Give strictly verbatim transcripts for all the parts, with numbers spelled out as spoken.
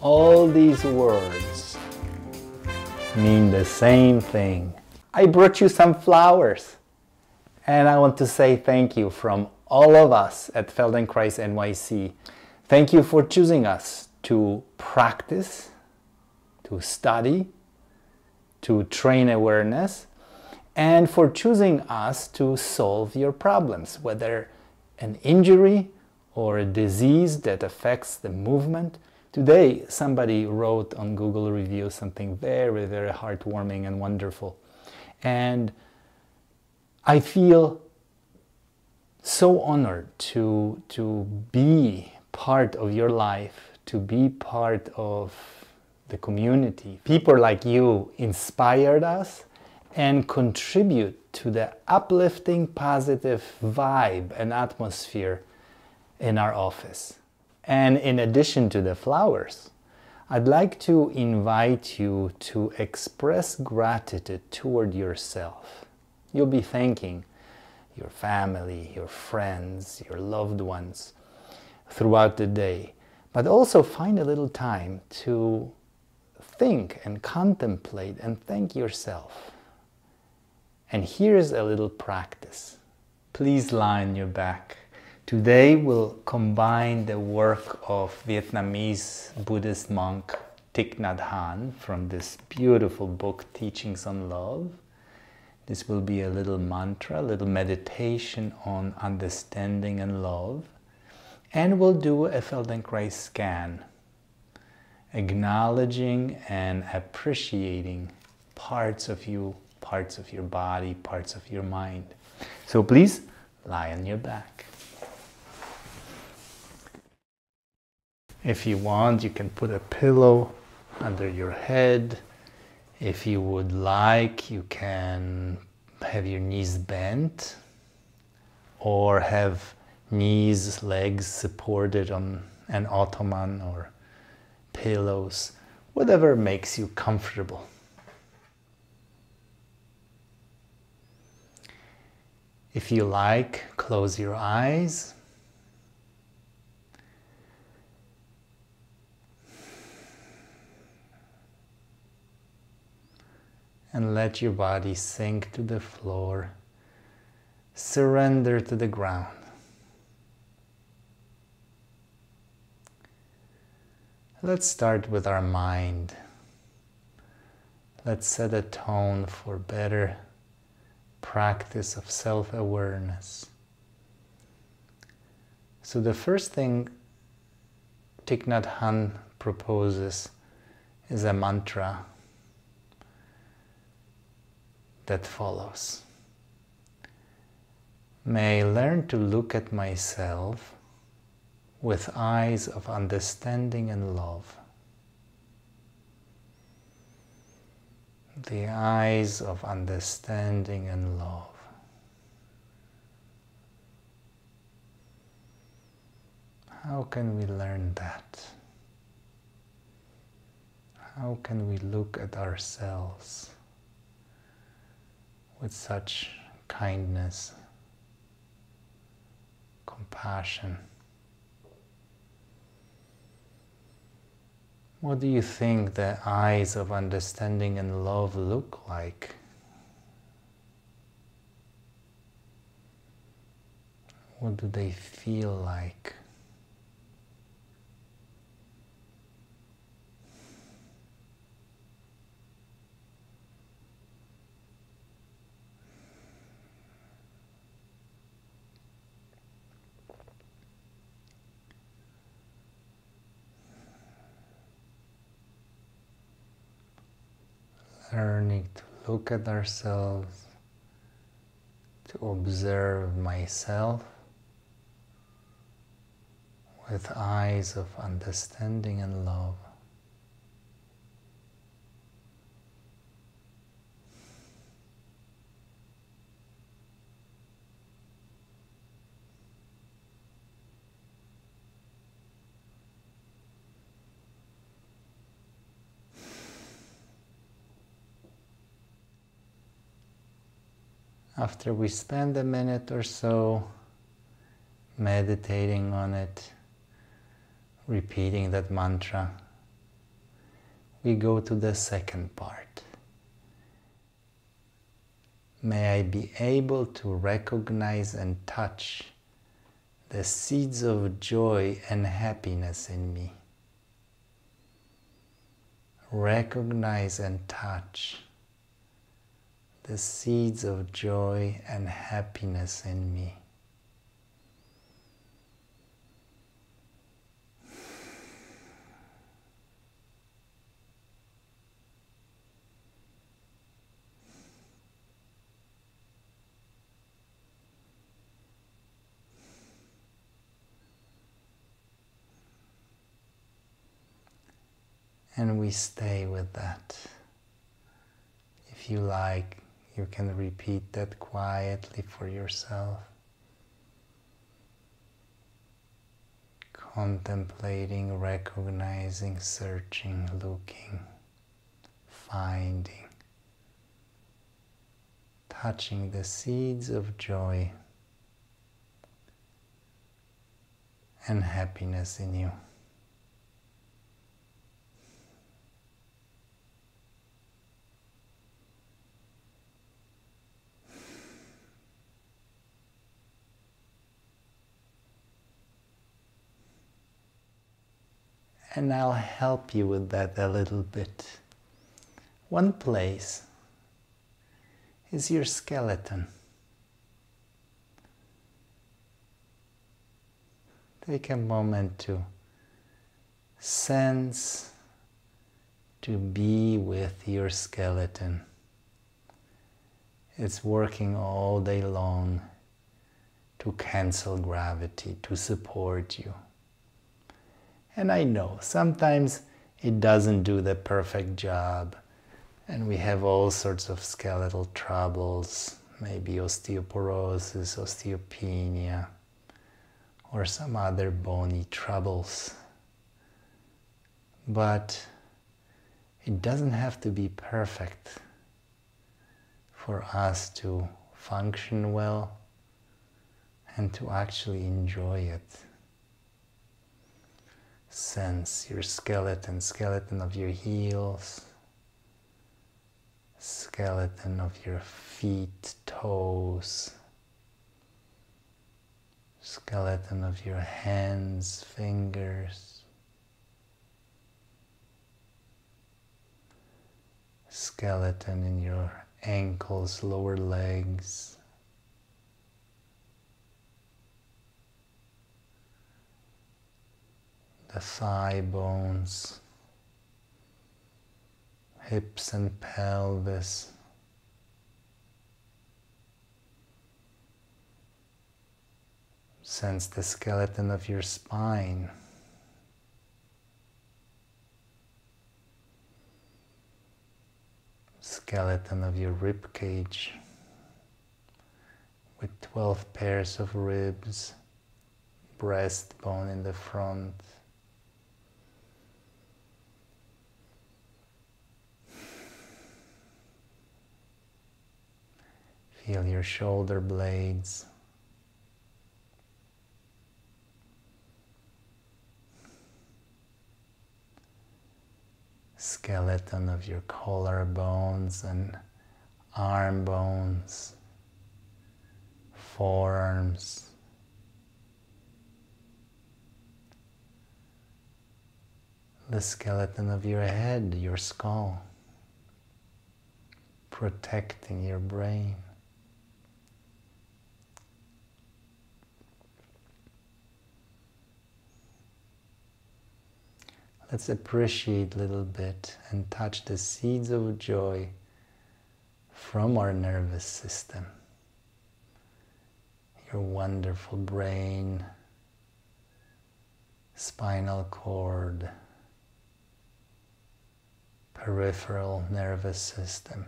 All these words mean the same thing. I brought you some flowers, and I want to say thank you from all of us at Feldenkrais N Y C. Thank you for choosing us to practice, to study, to train awareness, and for choosing us to solve your problems, whether an injury or a disease that affects the movement. Today, somebody wrote on Google Reviews something very, very heartwarming and wonderful. And I feel so honored to, to be part of your life, to be part of the community. People like you inspired us and contribute to the uplifting, positive vibe and atmosphere in our office. And in addition to the flowers, I'd like to invite you to express gratitude toward yourself. You'll be thanking your family, your friends, your loved ones throughout the day. But also find a little time to think and contemplate and thank yourself. And here's a little practice. Please lie on your back. Today we'll combine the work of Vietnamese Buddhist monk Thich Nhat Hanh from this beautiful book, Teachings on Love. This will be a little mantra, a little meditation on understanding and love. And we'll do a Feldenkrais scan, acknowledging and appreciating parts of you, parts of your body, parts of your mind. So please lie on your back. If you want, you can put a pillow under your head. If you would like, you can have your knees bent or have knees, legs supported on an ottoman or pillows, whatever makes you comfortable. If you like, close your eyes. And let your body sink to the floor. Surrender to the ground. Let's start with our mind. Let's set a tone for better practice of self-awareness. So the first thing Thich Nhat Hanh proposes is a mantra that follows. May I learn to look at myself with eyes of understanding and love. The eyes of understanding and love. How can we learn that? How can we look at ourselves with such kindness, compassion? What do you think the eyes of understanding and love look like? What do they feel like? Learning to look at ourselves, to observe myself with eyes of understanding and love. After we spend a minute or so meditating on it, repeating that mantra, we go to the second part. May I be able to recognize and touch the seeds of joy and happiness in me. Recognize and touch the seeds of joy and happiness in me. And we stay with that. If you like, you can repeat that quietly for yourself, contemplating, recognizing, searching, looking, finding, touching the seeds of joy and happiness in you. And I'll help you with that a little bit. One place is your skeleton. Take a moment to sense, to be with your skeleton. It's working all day long to cancel gravity, to support you. And I know, sometimes it doesn't do the perfect job and we have all sorts of skeletal troubles, maybe osteoporosis, osteopenia, or some other bony troubles. But it doesn't have to be perfect for us to function well and to actually enjoy it. Sense your skeleton, skeleton of your heels, skeleton of your feet, toes, skeleton of your hands, fingers, skeleton in your ankles, lower legs, the thigh bones, hips and pelvis, sense the skeleton of your spine, skeleton of your rib cage with twelve pairs of ribs, breastbone in the front, feel your shoulder blades, skeleton of your collar bones and arm bones, forearms, the skeleton of your head, your skull, protecting your brain. Let's appreciate a little bit and touch the seeds of joy from our nervous system. Your wonderful brain, spinal cord, peripheral nervous system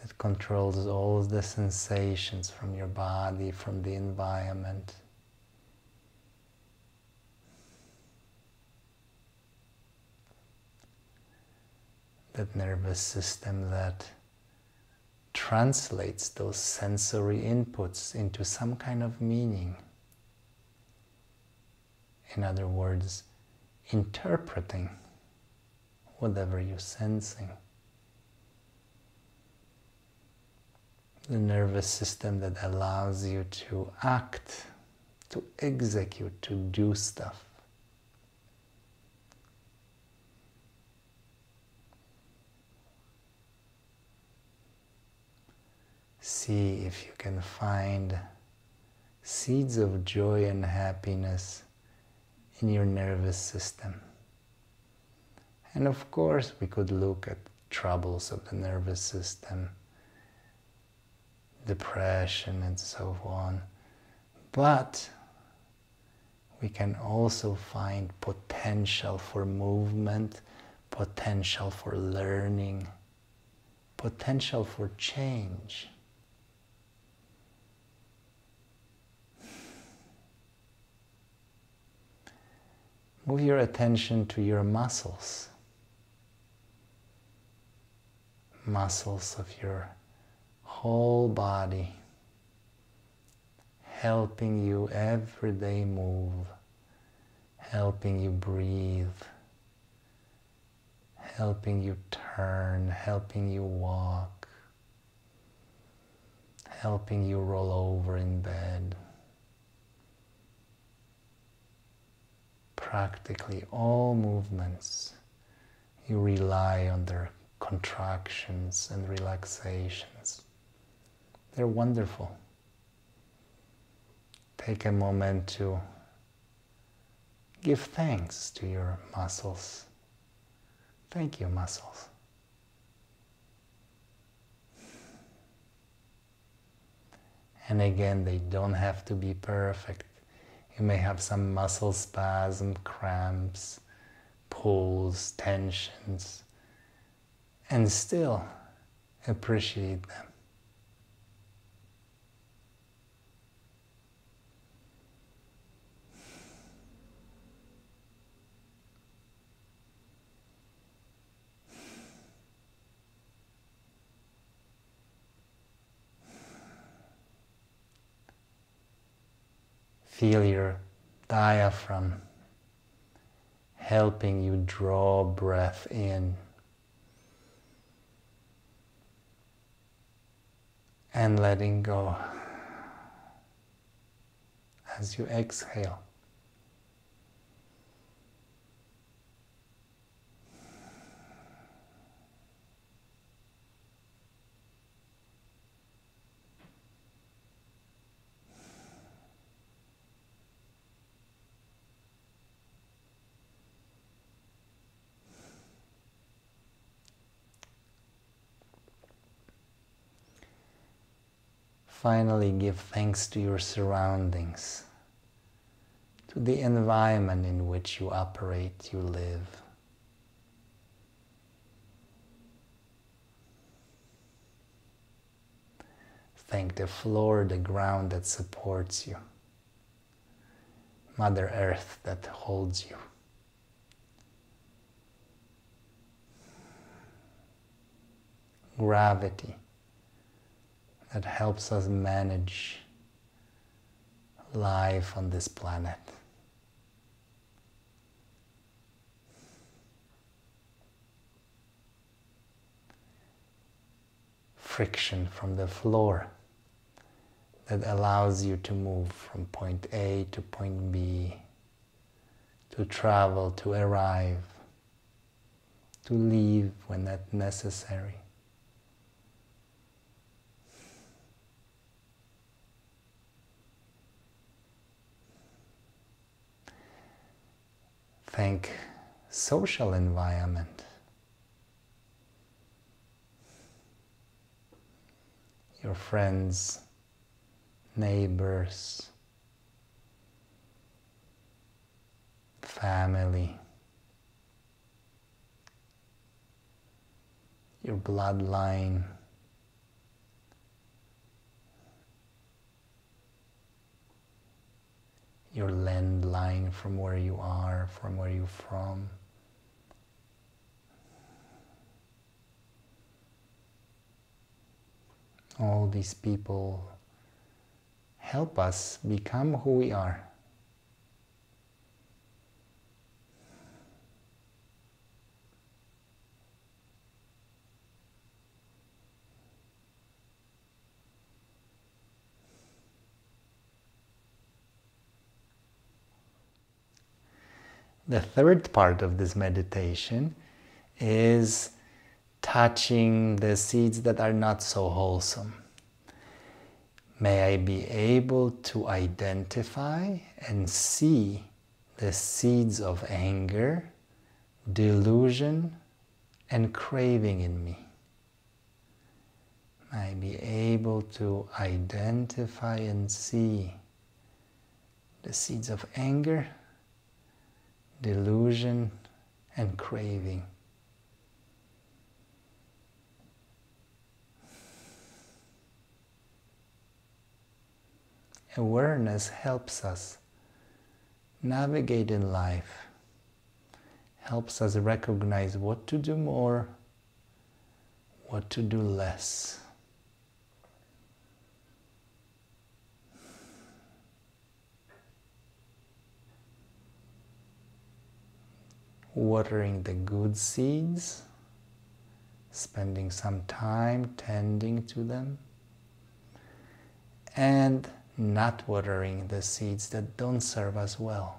that controls all the sensations from your body, from the environment. That nervous system that translates those sensory inputs into some kind of meaning. In other words, interpreting whatever you're sensing. The nervous system that allows you to act, to execute, to do stuff. See if you can find seeds of joy and happiness in your nervous system. And of course, we could look at troubles of the nervous system, depression and so on, but we can also find potential for movement, potential for learning, potential for change. Move your attention to your muscles, muscles of your whole body, helping you every day move, helping you breathe, helping you turn, helping you walk, helping you roll over in bed. Practically all movements, you rely on their contractions and relaxations. They're wonderful. Take a moment to give thanks to your muscles. Thank you, muscles. And again, they don't have to be perfect. You may have some muscle spasm, cramps, pulls, tensions, and still appreciate them. Feel your diaphragm helping you draw breath in and letting go as you exhale. Finally, give thanks to your surroundings, to the environment in which you operate, you live. Thank the floor, the ground that supports you, Mother Earth that holds you. Gravity that helps us manage life on this planet. Friction from the floor that allows you to move from point A to point B, to travel, to arrive, to leave when that's necessary. Thank social environment, your friends, neighbors, family, your bloodline, your landline from where you are, from where you're from. All these people help us become who we are. The third part of this meditation is touching the seeds that are not so wholesome. May I be able to identify and see the seeds of anger, delusion, and craving in me. May I be able to identify and see the seeds of anger, delusion, and craving. Awareness helps us navigate in life, helps us recognize what to do more, what to do less. Watering the good seeds, spending some time tending to them, and not watering the seeds that don't serve us well.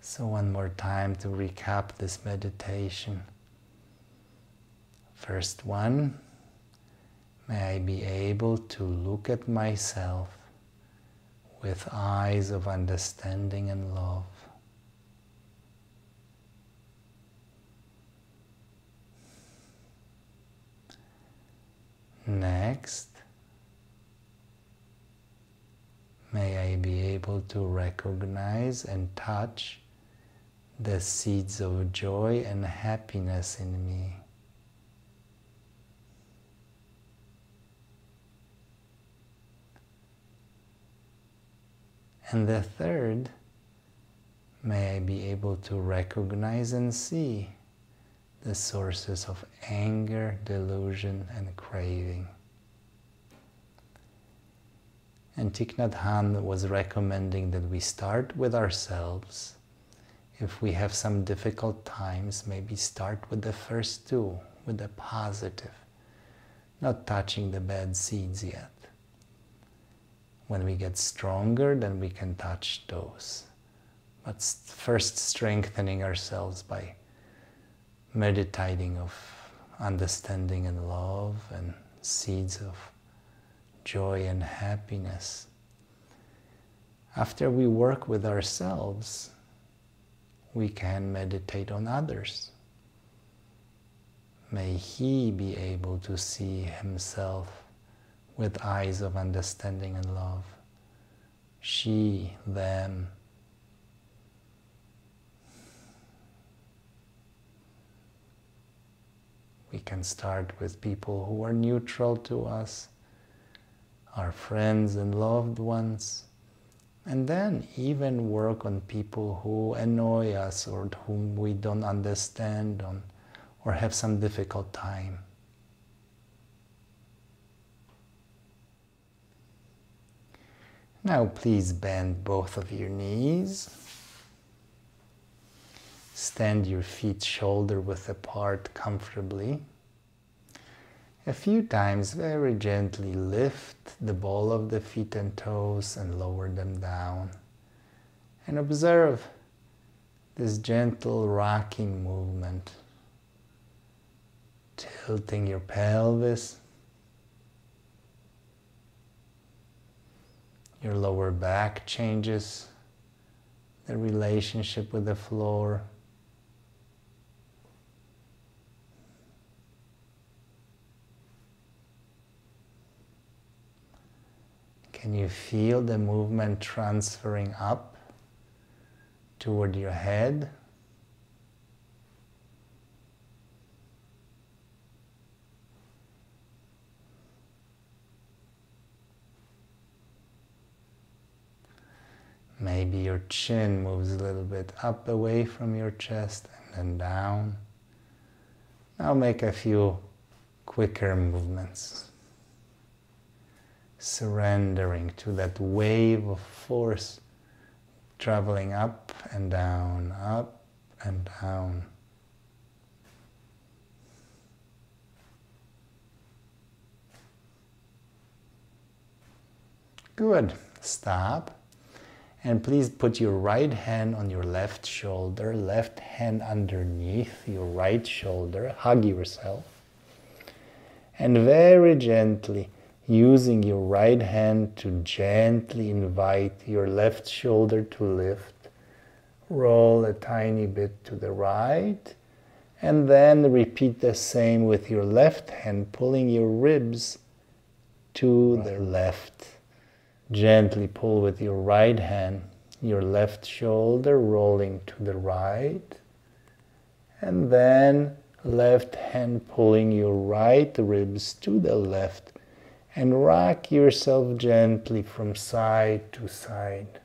So one more time to recap this meditation. First one, may I be able to look at myself with eyes of understanding and love. Next, may I be able to recognize and touch the seeds of joy and happiness in me. And the third, may I be able to recognize and see the sources of anger, delusion, and craving. And Thich Nhat Hanh was recommending that we start with ourselves. If we have some difficult times, maybe start with the first two, with the positive, not touching the bad seeds yet. When we get stronger, then we can touch those. But first strengthening ourselves by meditating of understanding and love and seeds of joy and happiness. After we work with ourselves, we can meditate on others. May he be able to see himself with eyes of understanding and love. She, them. We can start with people who are neutral to us, our friends and loved ones, and then even work on people who annoy us or whom we don't understand on, or have some difficult time. Now please bend both of your knees. Stand your feet shoulder width apart comfortably. A few times, very gently lift the ball of the feet and toes and lower them down. And observe this gentle rocking movement, tilting your pelvis, your lower back changes, the relationship with the floor. Can you feel the movement transferring up toward your head? Maybe your chin moves a little bit up away from your chest and then down. Now make a few quicker movements, surrendering to that wave of force traveling up and down, up and down. Good. Stop. And please put your right hand on your left shoulder, left hand underneath your right shoulder. Hug yourself. And very gently, using your right hand to gently invite your left shoulder to lift, roll a tiny bit to the right, and then repeat the same with your left hand, pulling your ribs to the left. Gently pull with your right hand, your left shoulder rolling to the right, and then left hand pulling your right ribs to the left, and rock yourself gently from side to side.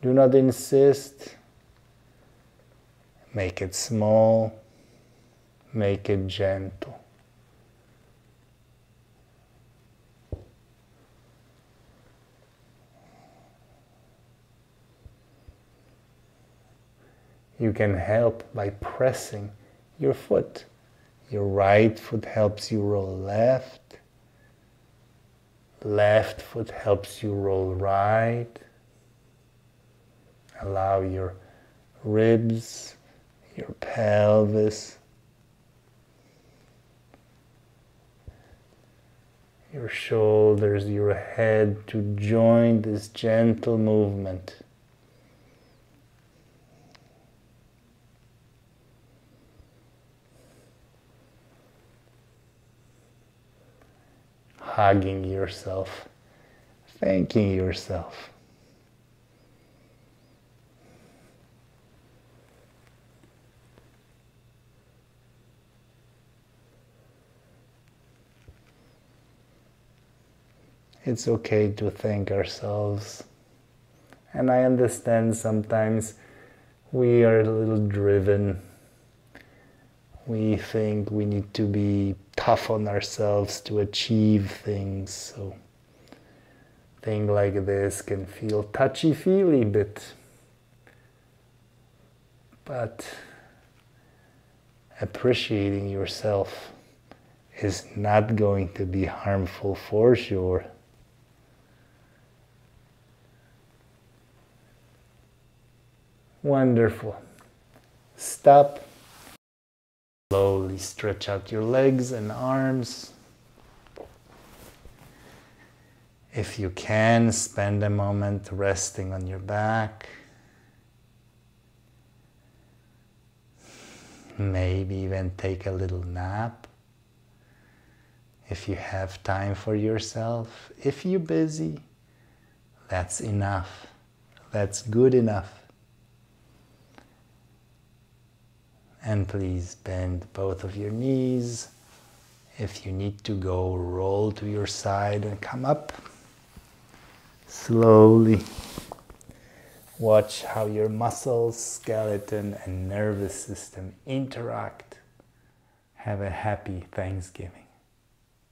Do not insist. Make it small. Make it gentle. You can help by pressing your foot. Your right foot helps you roll left. Left foot helps you roll right. Allow your ribs, your pelvis, your shoulders, your head to join this gentle movement. Hugging yourself, thanking yourself. It's okay to thank ourselves. And I understand sometimes we are a little driven. We think we need to be tough on ourselves to achieve things, so thing like this can feel touchy-feely bit. But appreciating yourself is not going to be harmful for sure. Wonderful. Stop. Slowly stretch out your legs and arms. If you can, spend a moment resting on your back. Maybe even take a little nap if you have time for yourself. If you're busy, that's enough. That's good enough. And please bend both of your knees. If you need to go, roll to your side and come up. Slowly watch how your muscles, skeleton, and nervous system interact. Have a happy Thanksgiving.